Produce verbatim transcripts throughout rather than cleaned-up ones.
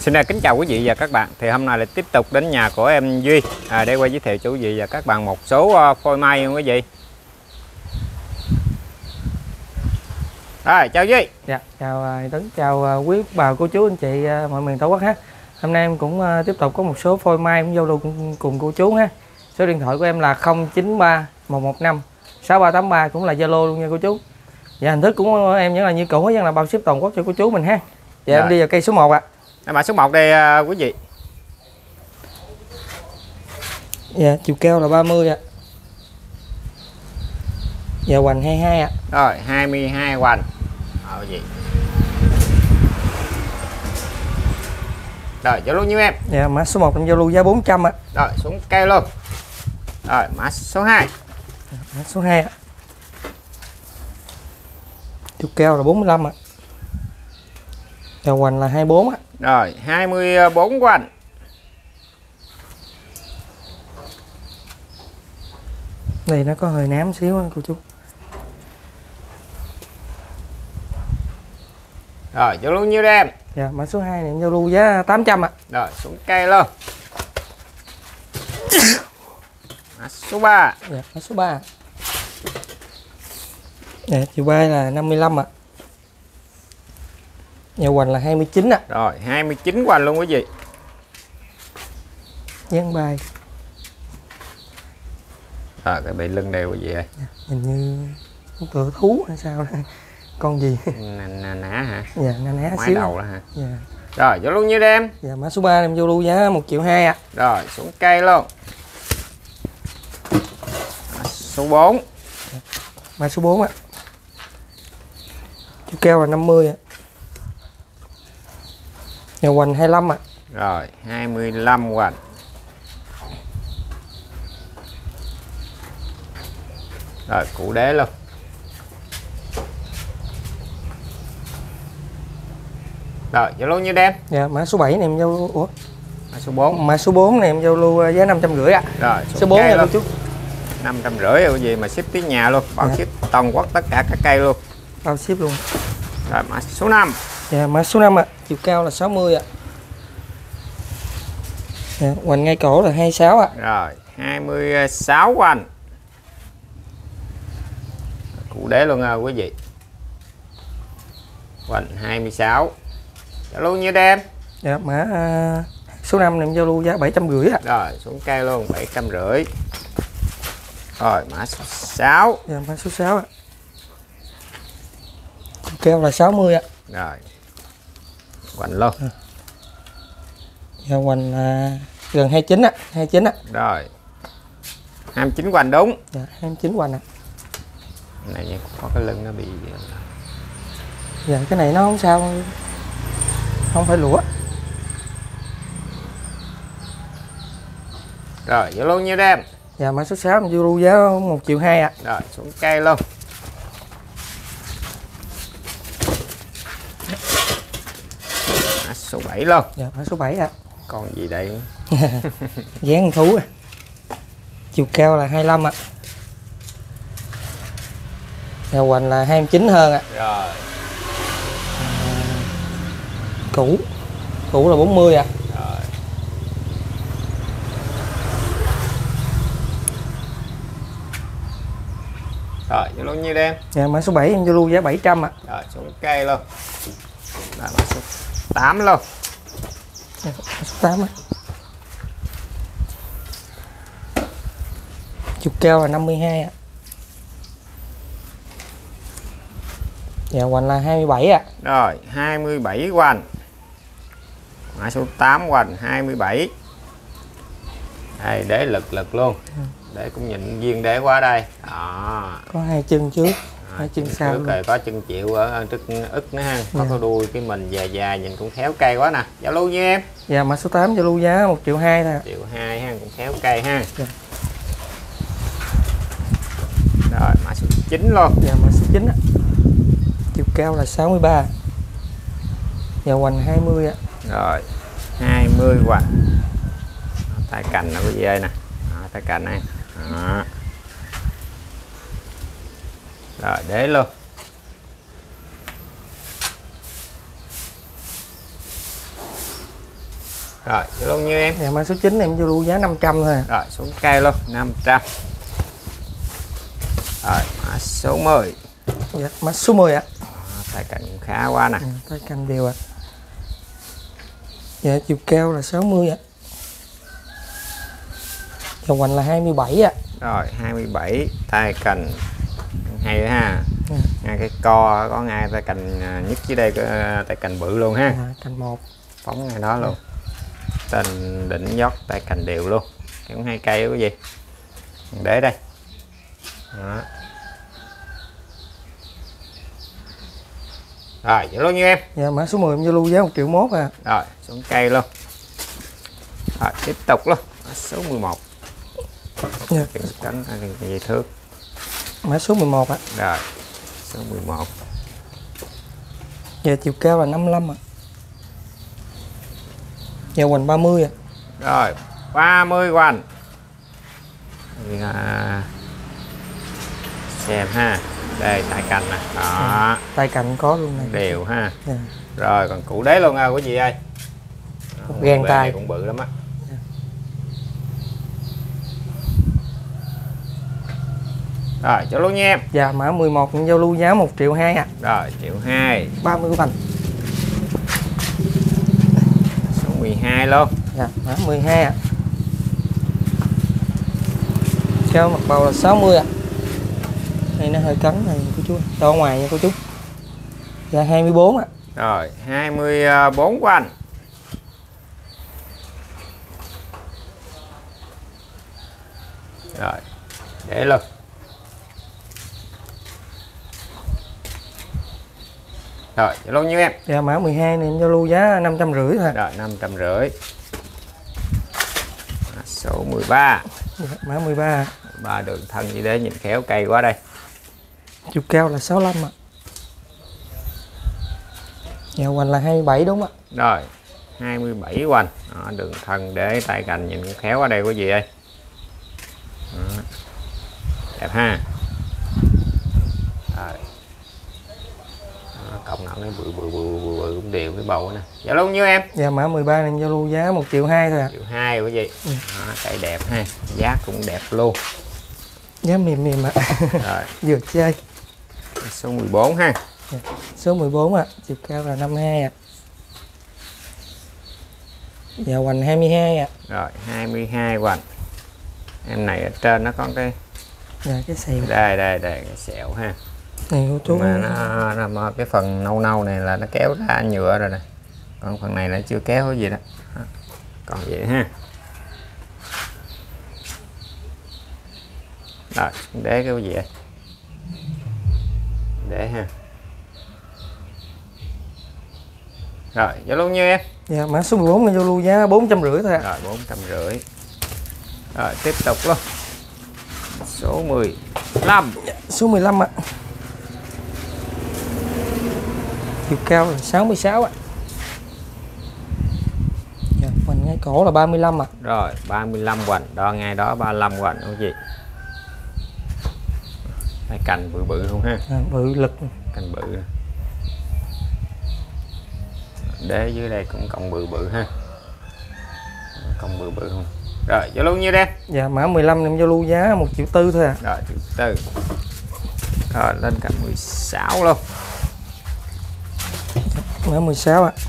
Xin kính chào quý vị và các bạn. Thì hôm nay lại tiếp tục đến nhà của em Duy à, để quay giới thiệu cho quý vị và các bạn một số phôi mai không quý vị. Rồi, chào Duy. Dạ, chào Tuấn, chào quý bà cô chú anh chị mọi miền Tổ quốc ha. Hôm nay em cũng tiếp tục có một số phôi mai cũng giao lưu cùng, cùng cô chú ha. Số điện thoại của em là không chín ba một một năm sáu ba tám ba, cũng là Zalo luôn nha cô chú. Dạ, hình thức của em vẫn là như cũ, vẫn là bao ship toàn quốc cho cô chú mình ha. Dạ, rồi. Em đi vào cây số một ạ. À. Mã số một đây quý vị. Dạ, chiều cao là ba mươi ạ. Dạ, hoành hai mươi hai ạ. Rồi, hai mươi hai hoành. Rồi gì? Rồi, giao lưu nhiêu em? Dạ, mã số một em giao lưu giá bốn trăm ạ. Rồi, xuống keo luôn. Rồi, mã số hai. Mã số hai ạ. Chiều cao là bốn mươi lăm ạ. Dạ, hoành là hai mươi bốn ạ. Rồi, hai mươi bốn quanh. Này nó có hơi nám xíu anh cô chú. Rồi, giao lưu nhiêu đây em? Dạ, mã số hai này giao lưu giá tám trăm ạ. Rồi, xuống cây luôn. Mã số ba. Dạ, mã số ba. Dạ, chiều bay là năm mươi lăm ạ. Nhà hoành là hai mươi chín ạ. À. Rồi, hai mươi chín hoành luôn quý vị. Dán bài. À, cái bị lưng đeo quý vị ơi. Dạ, hình như con tựa thú hay sao đây. Con gì? Nà nã hả? Dạ, nà nã xíu. Mái đầu đó hả? Dạ. Rồi, vô luôn như đem. Dạ, mã số ba em vô luôn giá một triệu hai ạ. À. Rồi, xuống cây luôn. Mã số bốn. Mã số bốn ạ. À. Chú keo là năm mươi ạ. À. Nhà hoành hai mươi lăm ạ. À. Rồi, hai mươi lăm hoành. Rồi, cụ đế luôn. Rồi, giao lưu như đen. Dạ, mã số bảy này em giao lưu. Ủa? Mã số bốn. Mã số bốn này em giao lưu giá năm trăm rưỡi ạ. À. Rồi, số bốn này cô chú. năm trăm rưỡi cái gì mà ship tới nhà luôn, bao dạ. Ship toàn quốc tất cả các cây luôn. Bao ship luôn. Rồi, mã số năm. Dạ, mã số năm ạ. À. Chiều cao là sáu mươi ạ. À. Dạ, hoành ngay cổ là hai mươi sáu ạ. À. Rồi, hai mươi sáu hoành. Cụ đế luôn à, quý vị. Hoành hai mươi sáu. Giao lưu như đem. Dạ, mã số năm này em giao lưu giá bảy trăm rưỡi ạ. À. Rồi, xuống cây luôn, bảy trăm rưỡi. Rồi, mã số sáu. Dạ, mã số sáu ạ. À. Chiều cao là sáu mươi ạ. À. Rồi. Hoành luôn. Dạ, hoành à, gần hai mươi chín á, hai mươi chín á. Rồi. hai mươi chín hoành đúng. Dạ, hai mươi chín hoành ạ. À. Này có cái lưng nó bị. Dạ, cái này nó không sao. Không phải lũa. Rồi, vô luôn nhiêu đây em? Dạ, mã số sáu em vô luôn giá một triệu hai ạ. À. Rồi, xuống cây luôn. Số bảy luôn. Dạ, mã số bảy ạ. À. Còn gì đây? Dán thú à. Chiều cao là hai mươi lăm ạ. À. Nhà hoành là hai mươi chín hơn ạ. À. Rồi. À, cũ. Cũ là bốn mươi ạ. À. Rồi. Rồi, vô luôn nhiêu đây? Dạ, mã số bảy em vô luôn giá bảy trăm ạ. À. Rồi, xuống cây luôn. Rồi, mã số tám luôn. Dạ, số tám. Chiều cao là năm mươi hai ạ. À. Dạ, hoành là hai mươi bảy ạ. À. Rồi, hai mươi bảy hoành. Mã số tám hoành hai mươi bảy. Đây, đế lực lực luôn. Để cũng nhìn viên đế quá đây. Đó. Có hai chân trước. À, chân sau rồi có chân chịu ở trước ức nữa ha, có dạ. Cái đuôi cái mình già già nhìn cũng khéo cây quá nè. Giao lưu nha em. Dạ, mã số tám giao lưu giá một triệu hai thôi. một triệu hai ha, cũng khéo cây ha. Dạ. Rồi, mã số chín luôn. Dạ, mã số chín ạ. Chiều cao là sáu mươi ba. Dạ, hoành hai mươi ạ. Rồi, hai mươi hoành. Tay cành nó có gì đây nè. Đó, tay cành này. Đó. Rồi, đế luôn. Rồi vô luôn như em. Dạ, mã số chín em vô luôn giá năm trăm thôi. Rồi xuống cây luôn năm trăm. Rồi mã số mười. Dạ, mã số mười ạ. À. Tay cành khá quá nè. Tay cành đều ạ. À. Dạ chiều cao là sáu mươi ạ. À. Vòng hoành là hai mươi bảy ạ. À. Rồi hai mươi bảy tay cành hay ha. Ừ. Ngay cái co có ngay tay cành nhất dưới đây tay cành bự luôn ha. À, cành một phóng ngay đó luôn. Tên đỉnh giót tay cành đều luôn. Cũng hai cây cái gì. Để đây. Đó. Rồi vậy luôn như em. Dạ mã số mười em giao giá một triệu mốt à. Rồi xuống cây luôn. Rồi tiếp tục luôn. Mã số mười một. Dạ. Cánh về thước. Mã số mười một ạ. À. Rồi. Số mười một. Dạ chiều cao là năm mươi lăm ạ. À. Dạ hoành ba mươi ạ. À. Rồi, ba mươi hoành. À, xem ha. Đây tay cành nè. Đó. À, tay cành có luôn này. Đều ha. À. Rồi còn củ đế luôn à quý vị ơi. Gan tay cũng bự lắm á. À. Rồi, cho luôn nha em. Dạ mã mười một giao lưu giá một triệu hai ạ. À. Rồi, một triệu hai. ba mươi hoành. mười hai luôn. Dạ, mã mười hai ạ. À. Cao mặt bầu là sáu mươi ạ. À. Đây nó hơi cắn này cô chú. To ngoài nha cô chú. Dạ hai mươi bốn ạ. À. Rồi, hai mươi bốn của anh. Rồi, để luôn. Rồi, giao lưu nhiêu em? Dạ mã mười hai này em giao lưu giá năm trăm rưỡi thôi. Rồi năm trăm rưỡi. Số mười ba. Dạ, mã mười ba. Ba đường thân như thế nhìn khéo cây quá đây. Chiều cao là sáu mươi lăm ạ. Dạ hoành là hai mươi bảy đúng không ạ? Rồi, hai mươi bảy hoành. Đó, đường thân để tay cành nhìn khéo quá đây quý vị ơi. Đó. Đẹp ha. Rồi. Cộng nặng nó bự bự bự bự cũng đều cái bầu nè. Dạ luôn nhiêu em? Dạ mã mười ba em giao lưu giá một triệu hai thôi ạ. À. một triệu hai quý vị. Ừ. Đó, cây đẹp ha, giá cũng đẹp luôn. Giá mềm mềm ạ. À. Rồi, vừa chơi. Số mười bốn ha. Dạ. Số mười bốn ạ, à. Chiều cao là năm mươi hai ạ. À. Dạ hoành hai mươi hai ạ. À. Rồi, hai mươi hai hoành. Em này ở trên nó có cái dạ cái xèo. Đây đây đây cái xẹo ha. Này, mà nó, nó, nó cái phần nâu nâu này là nó kéo ra nhựa rồi nè, còn phần này nó chưa kéo cái gì đó, còn vậy ha. Rồi để cái gì vậy? Để ha. Rồi giao lưu như em. Dạ mã số mười bốn này giao lưu giá bốn trăm rưỡi thôi ạ. Rồi bốn trăm rưỡi. Rồi tiếp tục luôn. Số mười lăm. Số mười lăm ạ. À. Chiều cao là sáu mươi sáu ạ. Dạ, hoành ngay cổ là ba mươi lăm ạ. Rồi, ba mươi lăm hoành, đo ngay đó ba mươi lăm hoành quý vị. Cái cành bự bự luôn ha. À, bự lực, cành bự. Đế dưới đây cũng cộng bự bự ha. Cộng bự bự không. Rồi, giao lưu nhiêu đây? Dạ, mã mười lăm em giao lưu giá một triệu tư thôi ạ. À. Rồi, một triệu tư. Rồi, lên cành mười sáu luôn. Mã mười sáu ạ. À.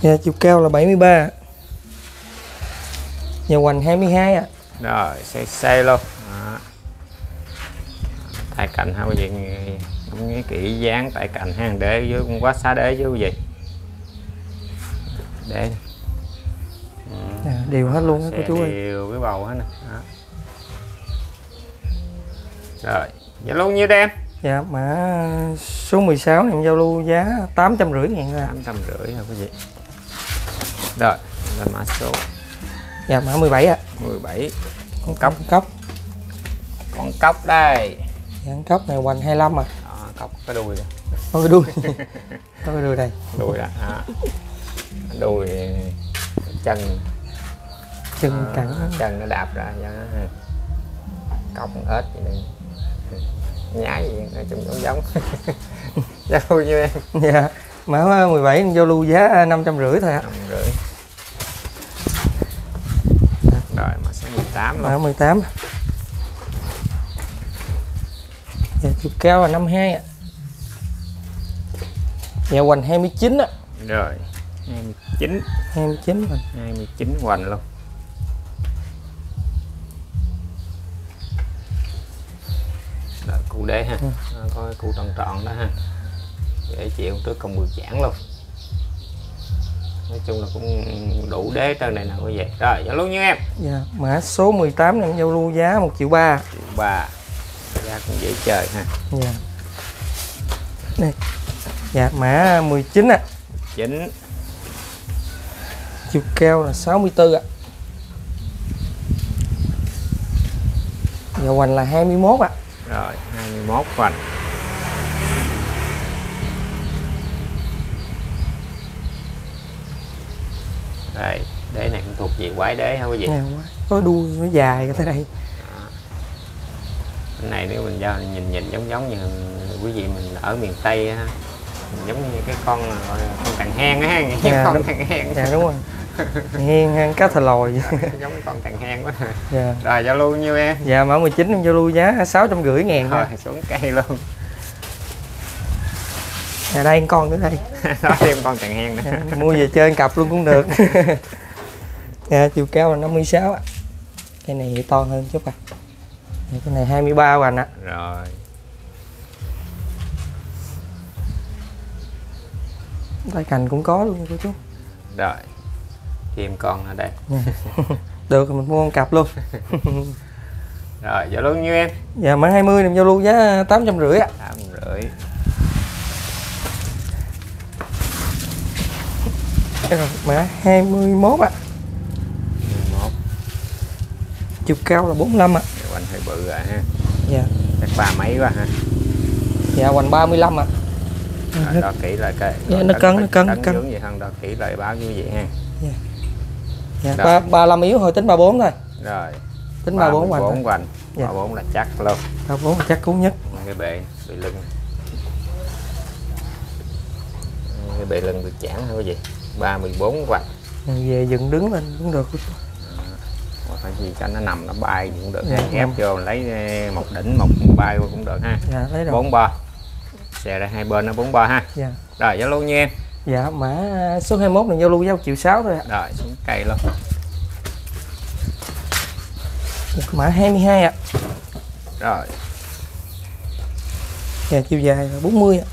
Dạ, chiều cao là bảy mươi ba ạ. Dạ hoành hai mươi hai ạ. À. Rồi, xây xây luôn. Đó. Tay cạnh ha quý vị, cũng cái kỹ dáng tay cạnh ha, để dưới cũng quá xá đế chứ quý vị. Để. Ừ. À, đều hết luôn đó, cô chú ơi. Đều cái bầu hết nè. Rồi, vậy luôn như đây em. Dạ mã số mười sáu em giao lưu giá tám trăm rưỡi ngàn ra. tám trăm rưỡi hả quý vị. Rồi, là mã số. Dạ mã mười bảy ạ. À. mười bảy. Con cốc con cốc. Con cốc đây. Dạ, con cốc này hoành hai mươi lăm ạ. À. Đó, cốc cái đuôi kìa. Có cái đuôi. Có cái đuôi đây. Đuôi đó. À. Đuôi chân. Chân à, cẳng. Chân nó đạp ra cho nó ha. Cốc ếch vậy đây. Nhái gì nói chung giống giống. Giao lưu như em. Dạ. Mã mười bảy vô lưu giá năm trăm rưỡi thôi ạ. Rồi mã số mười tám. Mã mười tám. Dạ chiều cao là năm mươi hai ạ. Dạ hoành hai mươi chín á. Rồi. hai mươi chín. hai mươi chín hoành. hai mươi chín hoành luôn. Đó, cụ đế ha. Ừ. Có cụ tròn tròn đó ha. Để chịu trước còn mười chản luôn. Nói chung là cũng đủ đế trên này nè quý vị. Rồi, giao lưu nha em. Dạ, mã số mười tám này giao lưu giá một triệu ba. một triệu ba. Giá cũng dễ chơi ha. Dạ. Đây. Dạ, mã mười chín ạ. À. mười chín. Chiều cao là sáu mươi tư ạ. À. Dạ hoành là hai mươi mốt ạ. À. Rồi, hai mươi mốt hoành. Đây, đế này cũng thuộc về quái đế hả quý vị? Có đuôi nó dài cái thế này. Đó. Cái này nếu mình giao nhìn nhìn giống giống như quý vị mình ở miền Tây ha. Giống như cái con gọi là con càng hen á ha, dạ, con càng hen. Dạ đúng rồi. Hen hen cá thờ lòi. Giống cái con càng hen quá. Dạ. Rồi giao lưu nhiêu em? Dạ mã mười chín em giao lưu giá sáu trăm rưỡi ngàn. Rồi thôi. Xuống cây luôn. Dạ đây con nữa đây. Đó thêm con càng hen nữa. Dạ, mua về chơi cặp luôn cũng được. Dạ chiều cao là năm mươi sáu ạ. Cái này to hơn chút à. Cái này hai mươi ba hoành ạ. Rồi. Tay cành cũng có luôn cô chú. Rồi. Thêm con ở đây. Được mình mua con cặp luôn. Rồi giao lưu nhiêu em? Dạ mã hai mươi em giao lưu giá tám trăm rưỡi ạ. tám trăm rưỡi. Rồi mã hai mươi mốt ạ. À. hai mươi mốt. Chiều cao là bốn mươi lăm ạ. À. Hoành hơi bự rồi ha. Dạ. Chắc ba mấy quá ha. Dạ hoành ba mươi lăm ạ. À. Rồi, đo kỹ lại cái yeah, nó cân nó cân nó cân vậy hơn, đo kỹ lại báo như vậy ha. Dạ. Dạ ba ba mươi lăm yếu thôi, tính ba mươi bốn thôi. Rồi. Tính ba mươi bốn hoành. ba mươi bốn hoành. Dạ. ba mươi bốn là chắc luôn. ba mươi bốn là chắc cú nhất. Cái bệ bị lưng. Cái bệ lưng bị chản thôi vậy. ba mươi bốn hoành. Về dựng đứng lên cũng được. À, phải gì cho nó nằm nó bay cũng được. Dạ, ép vô lấy một đỉnh một bay cũng được ha. Dạ lấy rồi. bốn ba. Xe ra hai bên nó bốn ba ha. Dạ. Rồi giao lưu nha em. Dạ mã số hai mươi mốt này giao lưu giao một triệu sáu thôi ạ. Rồi xuống cây luôn. Mã hai mươi hai ạ. Rồi. Dạ chiều dài là bốn mươi ạ.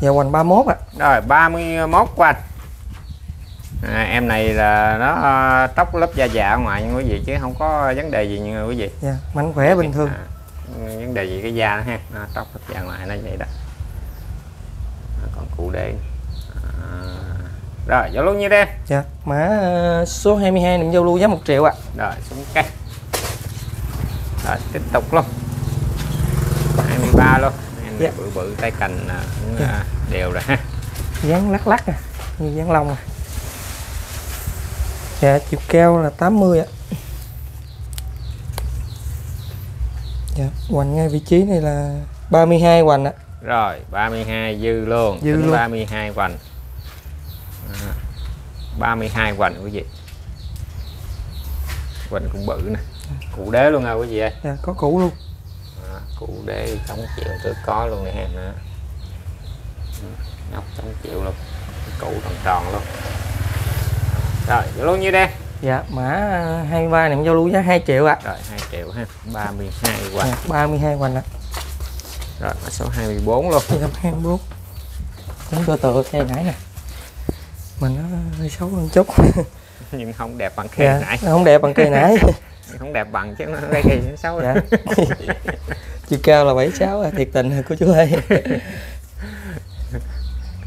Dạ hoành ba mươi mốt ạ. Rồi ba mươi mốt hoành. À, em này là nó uh, tóc lớp da già ngoài nha quý vị, chứ không có vấn đề gì nha quý vị. Dạ mạnh khỏe bình thường. À. Vấn đề gì cái da đó ha, nó tóc hết da ngoài nó vậy đó. Còn cụ đen. À. Rồi giao lưu như đây. Dạ, mã số hai mươi hai nằm giao lưu giá một triệu ạ. À. Rồi xuống cây. Rồi tiếp tục luôn. hai mươi ba luôn. Em dạ. Bự bự tay cành cũng dạ. Đều rồi ha. Dáng lắc lắc à, như dáng lông à. Dạ, chiều cao là tám mươi ạ. À. Dạ, hoành ngay vị trí này là ba mươi hai hoành ạ. Rồi, ba mươi hai dư luôn. Dư luôn. ba mươi hai hoành. À, ba mươi hai hoành quý vị. Hoành cũng bự nè. Cụ đế luôn hả quý vị ơi? Dạ, có cụ luôn. À, cụ đế sáu triệu tôi có luôn nè em nữa. Nóc sáu triệu luôn. Cụ tròn tròn luôn. Rồi, giao lưu như đây. Dạ, mã hai mươi ba này giao lưu giá hai triệu ạ. À. Rồi hai triệu ha. ba mươi hai hoành. À, ba mươi hai hoành ạ. À. Rồi mã số hai mươi bốn luôn. hai mươi bốn. Cũng cơ tựa cây nãy nè. Mình nó hơi xấu hơn chút. Nhưng không đẹp bằng cây dạ, nãy. Không đẹp bằng cây nãy. Không đẹp bằng chứ nó cây cây xấu dạ. Chiều cao là bảy mươi sáu à, thiệt tình của chú ơi.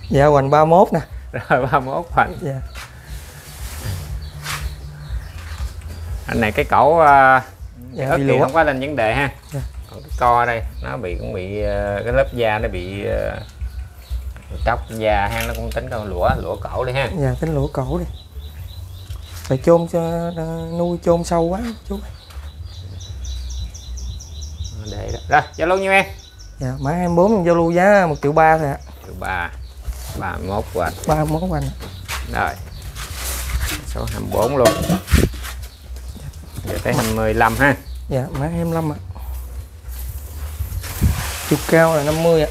Dạ hoành ba mươi mốt nè. Rồi ba mươi mốt hoành. Dạ. Anh này cái cổ uh, dạ, ớt thì không có lên vấn đề ha. Dạ. Còn cái co đây nó bị cũng bị uh, cái lớp da nó bị uh, tóc da hang nó cũng tính con lũa lũa cổ đi ha. Dạ tính lũa cổ đi. Phải chôn cho nuôi chôn sâu quá chú. Để đó. Rồi giao lưu nhiêu em? Dạ mã hai mươi bốn giao lưu giá một triệu ba thôi ạ. À. ba ba mốt của anh, ba mốt của anh rồi, số hai mươi bốn luôn. Giờ tới hai mươi lăm ha. Dạ mã hai mươi lăm ạ. Chiều cao là năm mươi ạ.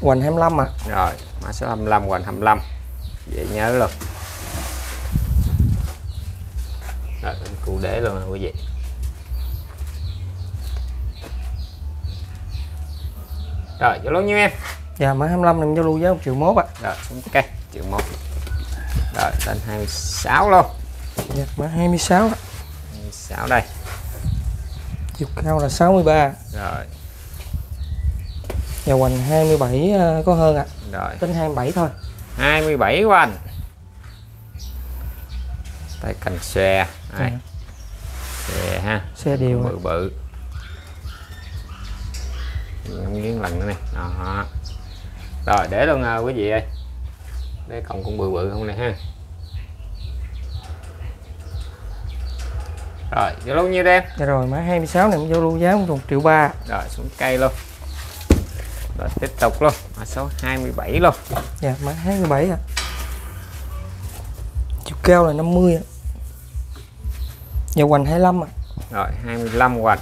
Hoành hai mươi lăm ạ. Rồi mã số hai mươi lăm, hoành hai mươi lăm, dễ nhớ luôn. Rồi cụ để luôn nè quý vị. Rồi giao lưu nhiêu em? Dạ mã hai mươi lăm đừng giao lưu giá một triệu mốt ạ. Rồi xuống cái cây một triệu mốt. Rồi lên hai mươi sáu luôn. Dạ mã hai mươi sáu ạ. hai mươi sáu đây. Chiều cao là sáu mươi ba. Rồi. Và hoành hai mươi bảy có hơn ạ. À. Rồi. Tính hai mươi bảy thôi. hai mươi bảy hoành. Tại cành xe. Đây. À. Xe ha. Xe đều bự bự. Không nghiến lần nữa này. Đó. Rồi để luôn à, quý vị ơi. Đây còn cũng bự bự không này ha. Rồi, giao lưu nhiêu đây em? Dạ rồi, mã hai mươi sáu này cũng giao lưu giá cũng một triệu ba. Rồi, xuống cây luôn. Rồi, tiếp tục luôn, mã số hai mươi bảy luôn. Dạ, mã hai mươi bảy ạ. Chiều cao là năm mươi ạ. Và hoành hai mươi lăm ạ. Rồi, hai mươi lăm hoành.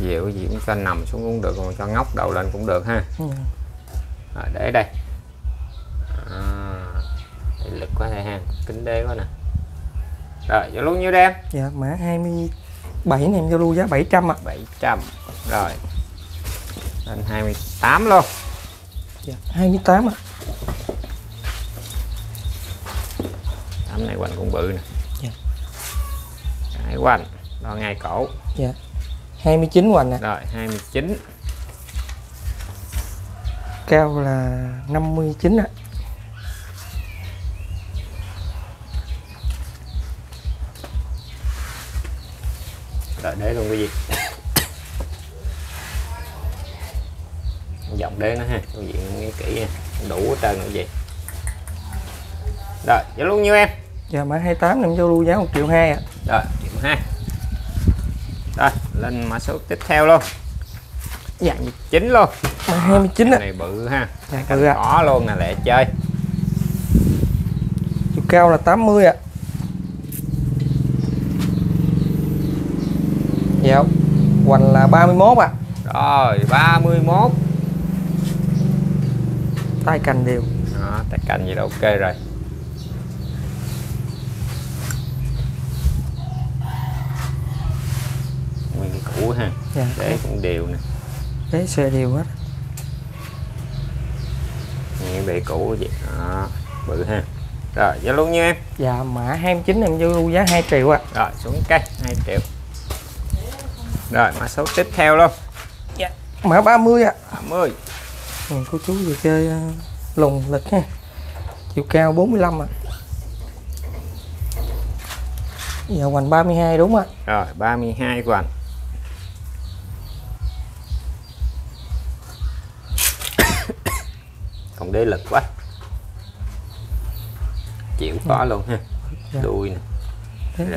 Dịu gì cũng cho nằm xuống cũng được, còn cho ngóc đầu lên cũng được ha. Ừ. Rồi, để đây. À, để lực quá đây ha, kính đế quá nè. Rồi, giao lưu nhiêu đây em? Dạ, mã hai mươi bảy này em giao lưu giá bảy trăm ạ. bảy trăm. Rồi. Lên hai mươi tám luôn. Dạ, hai mươi tám ạ. Tấm này quanh cũng bự nè. Dạ. Cái quanh, đo ngay cổ. Dạ. hai mươi chín quanh nè. Rồi, hai mươi chín. Cao là năm mươi chín ạ. Rồi đế luôn cái gì dòng đế nó ha, cái gì nghe kỹ ha, đủ hết trơn nữa vậy. Rồi giao lưu nhiêu em? Dạ mã hai mươi tám em giao lưu giá một triệu hai ạ. Rồi một triệu hai. Rồi lên mã số tiếp theo luôn. Dạ hai mươi chín luôn. Mã hai mươi chín này bự ha, dạ, cành cỏ luôn nè, lẹ chơi. Chiều cao là tám mươi ạ. Dạ, hoành là ba mươi mốt ạ. À. Rồi ba mươi mốt. Tay cành đều. Đó, tay cành gì là ok rồi. Nguyên cái cũ ha. Dạ. Để cũng đều nè. Để xe đều hết. Nguyên bề cũ vậy. Đó, bự ha. Rồi, giao luôn nha em. Dạ, mã hai mươi chín em giao lưu giá hai triệu ạ. À. Rồi, xuống cây hai triệu. Rồi mã số tiếp theo luôn. Dạ. Mã ba mươi ạ. À. ba mươi. Mình cô chú vừa chơi uh, lùng lịch ha. Chiều cao bốn mươi lăm ạ. À. Giờ hoành ba mươi hai đúng không ạ? Rồi ba mươi hai hoành. Còn đế lực quá. Chịu khó luôn ha. Dạ. Đuôi nè.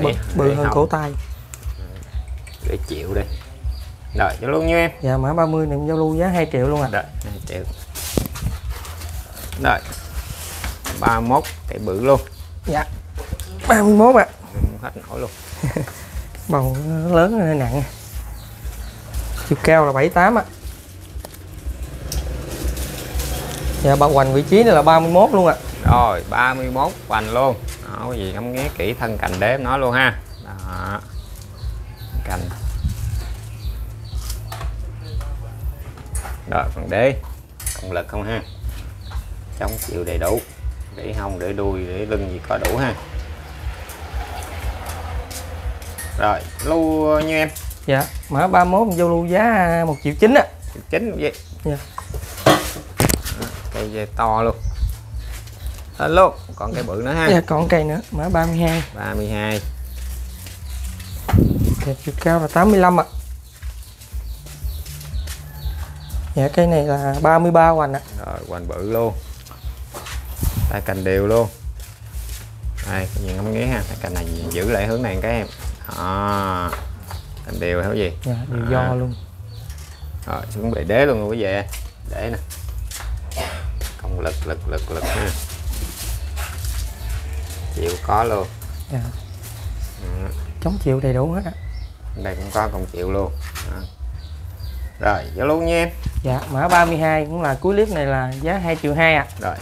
Bự, bự hơn cổ tay. Để chịu đi. Rồi giao lưu nhiêu em? Dạ mã ba mươi này giao lưu giá hai triệu luôn ạ. À. Rồi hai triệu. Rồi ba mươi mốt cái bự luôn. Dạ ba mươi mốt ạ. À. Hết nổi luôn. Bầu lớn hơi nặng. Chiều cao là bảy mươi tám ạ. À. Dạ bao hoành vị trí này là ba mươi mốt luôn ạ. À. Rồi ba mươi mốt hoành luôn. Đó gì không nghe kỹ thân cành đế nó luôn ha. Đó. Cành. Rồi còn đế còn lực không ha, trong chịu đầy đủ, để hông để đuôi để lưng gì có đủ ha. Rồi lưu như em? Dạ mã ba mươi mốt vô lưu giá một triệu chín á. Một triệu chín vậy. Dạ cây dây to luôn lên luôn, còn cây bự nữa ha. Dạ còn cây nữa. Mã ba mươi hai. ba mươi hai. Chiều cao là tám mươi lăm ạ. À. Dạ cái này là ba mươi ba hoành ạ. À. Rồi hoành bự luôn. Tay cành đều luôn. Đây cái gì ngắm nghía ha, tay cành này giữ lại hướng này các em. À, cành đều hiểu gì? Dạ, đều à. Do luôn. Rồi xuống bề đế luôn quý vị, để nè, công lực lực lực lực ha, chịu có luôn. Dạ. Ừ. Chống chịu đầy đủ hết á, đây cũng có công chịu luôn. Đó. Rồi vô luôn nha em. Dạ, mã ba mươi hai cũng là cuối clip này là giá hai triệu hai ạ. À. Rồi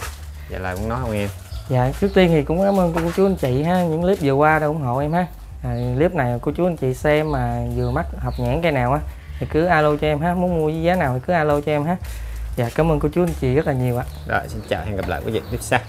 vậy là cũng nói không em. Dạ, trước tiên thì cũng cảm ơn cô chú anh chị ha, những clip vừa qua đã ủng hộ em ha. À, clip này cô chú anh chị xem mà vừa mắt hợp nhãn cây nào á thì cứ alo cho em ha, muốn mua với giá nào thì cứ alo cho em ha. Dạ, cảm ơn cô chú anh chị rất là nhiều ạ. Rồi xin chào, hẹn gặp lại quý vị clip sau.